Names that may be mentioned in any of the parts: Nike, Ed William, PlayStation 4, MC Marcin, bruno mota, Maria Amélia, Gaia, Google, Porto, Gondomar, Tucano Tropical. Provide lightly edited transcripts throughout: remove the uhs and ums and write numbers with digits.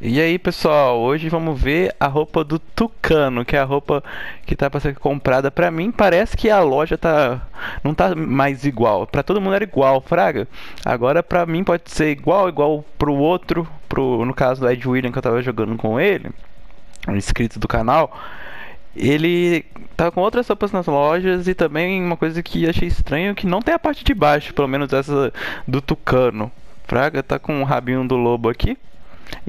E aí pessoal, hoje vamos ver a roupa do Tucano, que é a roupa que tá para ser comprada. Pra mim parece que a loja não tá mais igual. Pra todo mundo era igual, fraga. Agora pra mim pode ser igual pro outro, no caso do Ed William, que eu tava jogando com ele, um inscrito do canal. Ele tava com outras roupas nas lojas, e também uma coisa que achei estranho, que não tem a parte de baixo, pelo menos essa do Tucano. Fraga tá com o rabinho do lobo aqui.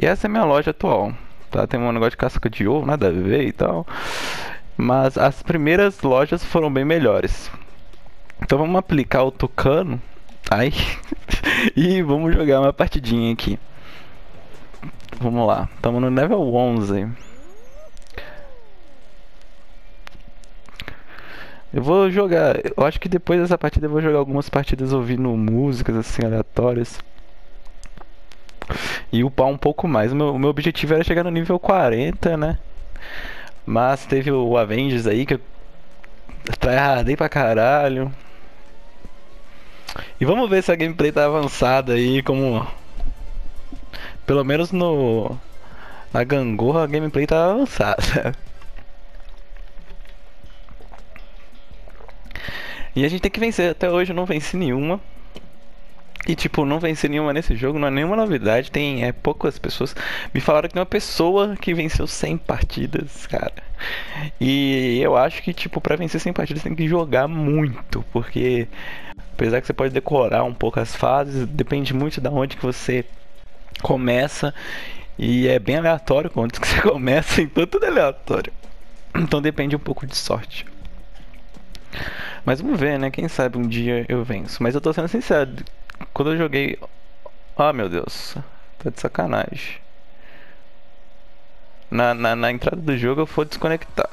E essa é a minha loja atual, tá? Tem um negócio de casca de ovo, nada a ver e tal. Mas as primeiras lojas foram bem melhores. Então vamos aplicar o Tucano. Ai. E vamos jogar uma partidinha aqui. Vamos lá, estamos no level 11. Eu vou jogar, eu acho que depois dessa partida eu vou jogar algumas partidas ouvindo músicas assim aleatórias e upar um pouco mais. O meu objetivo era chegar no nível 40, né? Mas teve o Avengers aí que eu tryhardei pra caralho. E vamos ver se a gameplay tá avançada aí, como... Pelo menos no... Na gangorra a gameplay tá avançada. E a gente tem que vencer. Até hoje eu não venci nenhuma. E tipo, não vencer nenhuma nesse jogo não é nenhuma novidade, tem poucas pessoas. Me falaram que tem uma pessoa que venceu 100 partidas, cara. E eu acho que tipo, pra vencer 100 partidas tem que jogar muito. Porque apesar que você pode decorar um pouco as fases, depende muito da onde que você começa. E é bem aleatório quando que você começa, então tudo é aleatório. Então depende um pouco de sorte. Mas vamos ver, né? Quem sabe um dia eu venço. Mas eu tô sendo sincero, quando eu joguei... Ah, meu Deus, tá de sacanagem. Na entrada do jogo eu fui desconectado.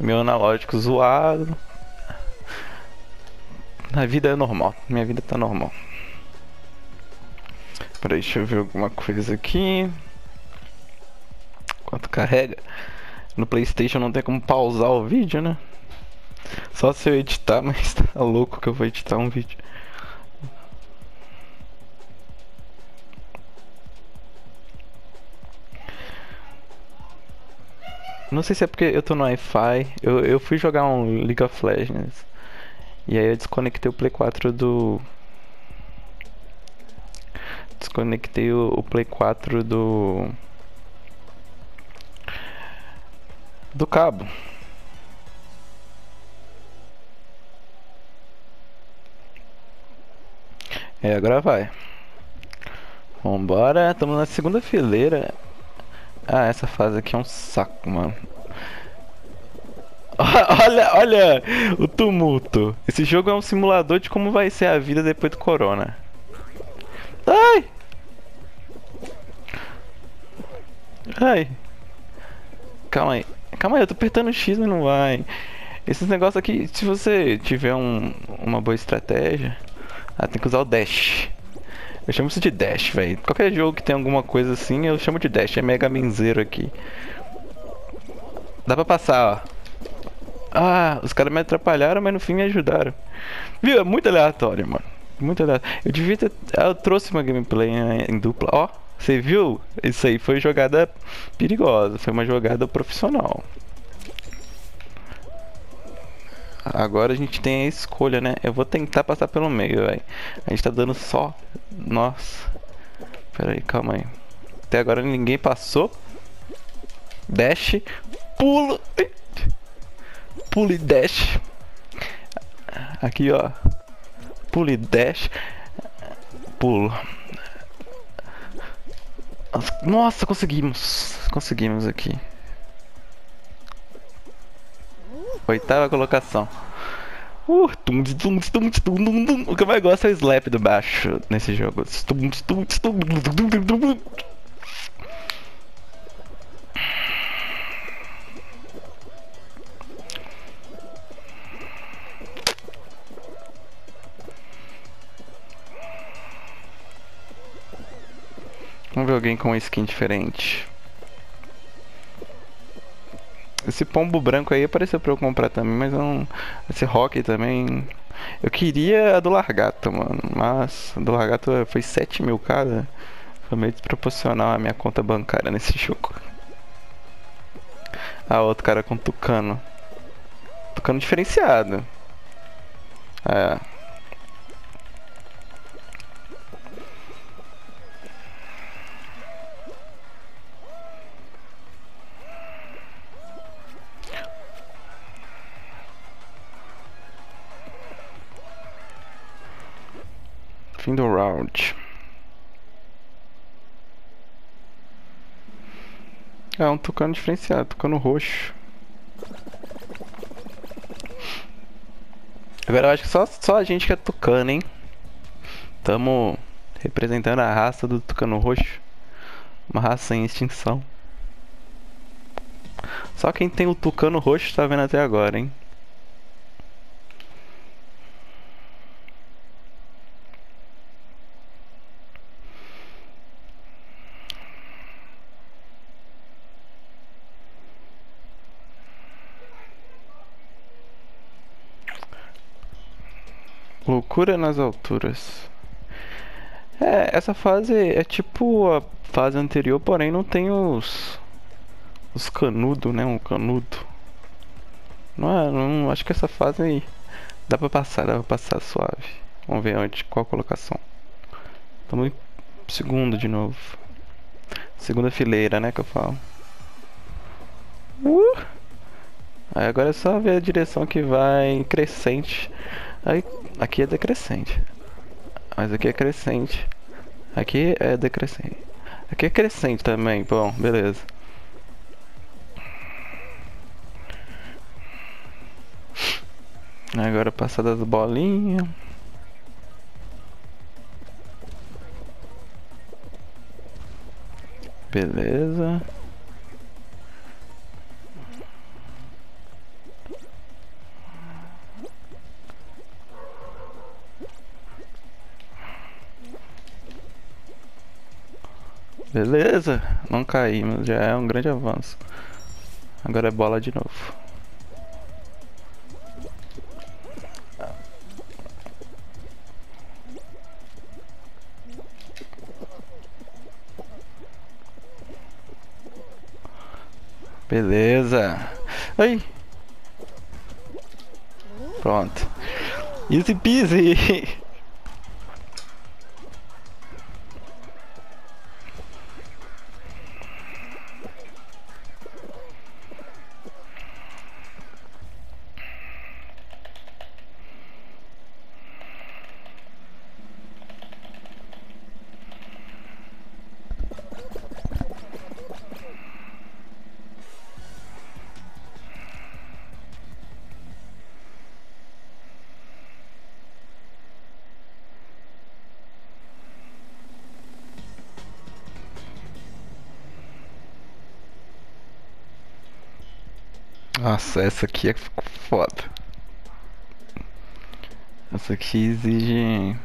Meu analógico zoado. A vida é normal, minha vida tá normal. Peraí, deixa eu ver alguma coisa aqui. Enquanto carrega. No PlayStation não tem como pausar o vídeo, né? Só se eu editar, mas tá louco que eu vou editar um vídeo. Não sei se é porque eu tô no Wi-Fi. Eu fui jogar um League of Legends e aí eu desconectei o Play 4 do... Desconectei o Play 4 do cabo. É, agora vai. Vambora, estamos na segunda fileira. Ah, essa fase aqui é um saco, mano. Olha o tumulto. Esse jogo é um simulador de como vai ser a vida depois do corona. Ai! Ai! Calma aí. Calma aí, eu tô apertando X, mas não vai. Esses negócios aqui, se você tiver uma boa estratégia... Ah, tem que usar o dash. Eu chamo isso de dash, velho. Qualquer jogo que tem alguma coisa assim, eu chamo de dash. É mega minzeiro aqui. Dá pra passar, ó. Ah, os caras me atrapalharam, mas no fim me ajudaram. Viu? É muito aleatório, mano. Muito aleatório. Eu devia ter... Eu trouxe uma gameplay em dupla. Ó, você viu? Isso aí foi jogada perigosa. Foi uma jogada profissional. Agora a gente tem a escolha, né? Eu vou tentar passar pelo meio, velho. A gente tá dando só... Nossa. Pera aí, calma aí. Até agora ninguém passou. Dash. Pulo. Pulo e dash. Aqui, ó. Pulo e dash. Pulo. Nossa, conseguimos. Conseguimos aqui. 8ª colocação. O que eu mais gosto é o slap do baixo nesse jogo. Vamos ver alguém com uma skin diferente. Esse pombo branco aí apareceu pra eu comprar também, mas eu não... Esse rock também... Eu queria a do Largato, mano, mas... A do Largato foi 7 mil cada. Foi meio desproporcional a minha conta bancária nesse jogo. Ah, outro cara com Tucano. Tucano diferenciado. É. Fim do round. É um Tucano diferenciado, Tucano roxo. Agora eu acho que só a gente que é Tucano, hein? Tamo representando a raça do Tucano roxo. Uma raça em extinção. Só quem tem o Tucano roxo tá vendo até agora, hein? Loucura nas alturas. É, essa fase é tipo a fase anterior, porém não tem os canudos, né? Um canudo. Não, acho que essa fase aí dá pra passar suave. Vamos ver onde, qual colocação. Estamos em segundo de novo. Segunda fileira, né? Que eu falo. Aí agora é só ver a direção que vai crescente. Aí, aqui é decrescente. Mas aqui é crescente. Aqui é decrescente. Aqui é crescente também. Bom, beleza. Agora passar das bolinhas. Beleza. Beleza, não caí, mas já é um grande avanço. Agora é bola de novo. Beleza. Aí. Pronto. Easy peasy. Nossa, essa aqui é foda. Essa aqui exige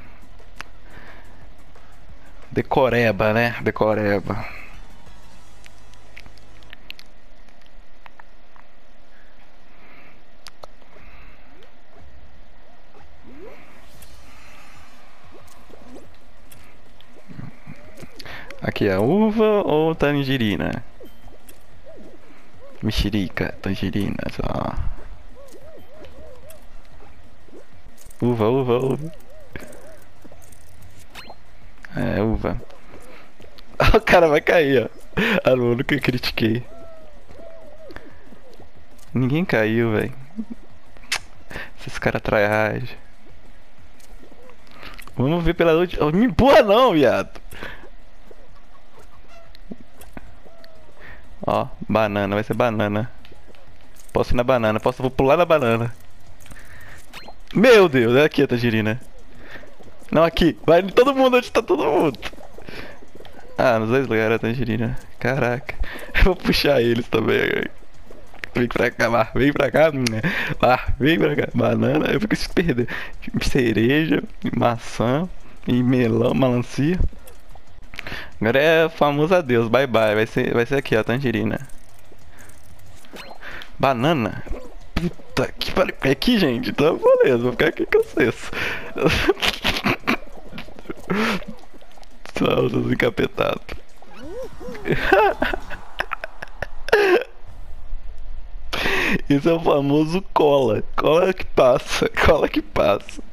decoreba, né? Decoreba. Aqui é uva ou tangerina? Mexerica, tangerina, só. Uva. É, uva. O cara vai cair, ó. Ah, nunca eu critiquei. Ninguém caiu, velho. Esses caras traiagem. Vamos ver pela última. Oh, me empurra não, viado. Ó, banana, vai ser banana. Posso ir na banana, vou pular na banana. Meu Deus, é aqui a tangerina. Não, aqui, vai todo mundo, onde tá todo mundo? Ah, nos dois lugares a tangerina. Caraca, eu vou puxar eles também. Vem pra cá, vem pra cá. Banana, eu fico se perder. Cereja, maçã e melão, melancia. Agora é famoso adeus, bye bye, vai ser aqui, ó, tangerina. Banana. Puta que pariu, é aqui, gente, então beleza, vou ficar aqui com vocês. Clausos encapetados. Esse é o famoso cola. Cola que passa. Cola que passa.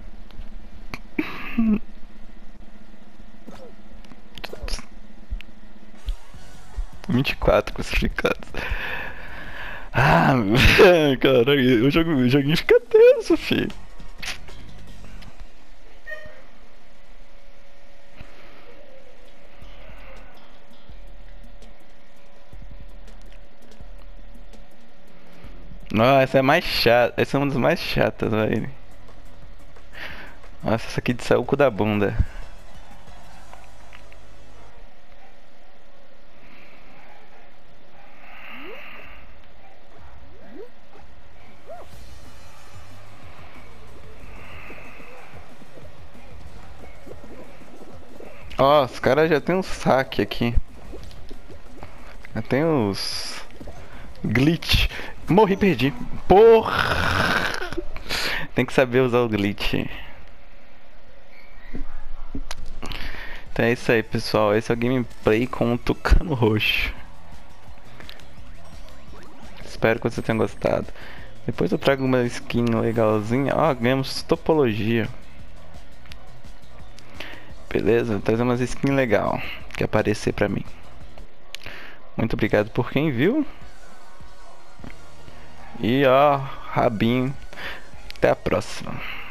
(24 classificados. Ah, cara, o joguinho fica tenso, filho. Nossa, essa é mais chata. Essa é uma das mais chatas, velho. Nossa, essa aqui de saiu o cu da bunda. Ó, os caras já tem um saque aqui. Já tem os... glitch. Morri, perdi. Porra! Tem que saber usar o glitch. Então é isso aí, pessoal. Esse é o gameplay com o Tucano Roxo. Espero que vocês tenham gostado. Depois eu trago uma skin legalzinha. Ó, ganhamos topologia. Beleza? Vou trazer umas skins legal que aparecer pra mim. Muito obrigado por quem viu. E ó, rabinho. Até a próxima.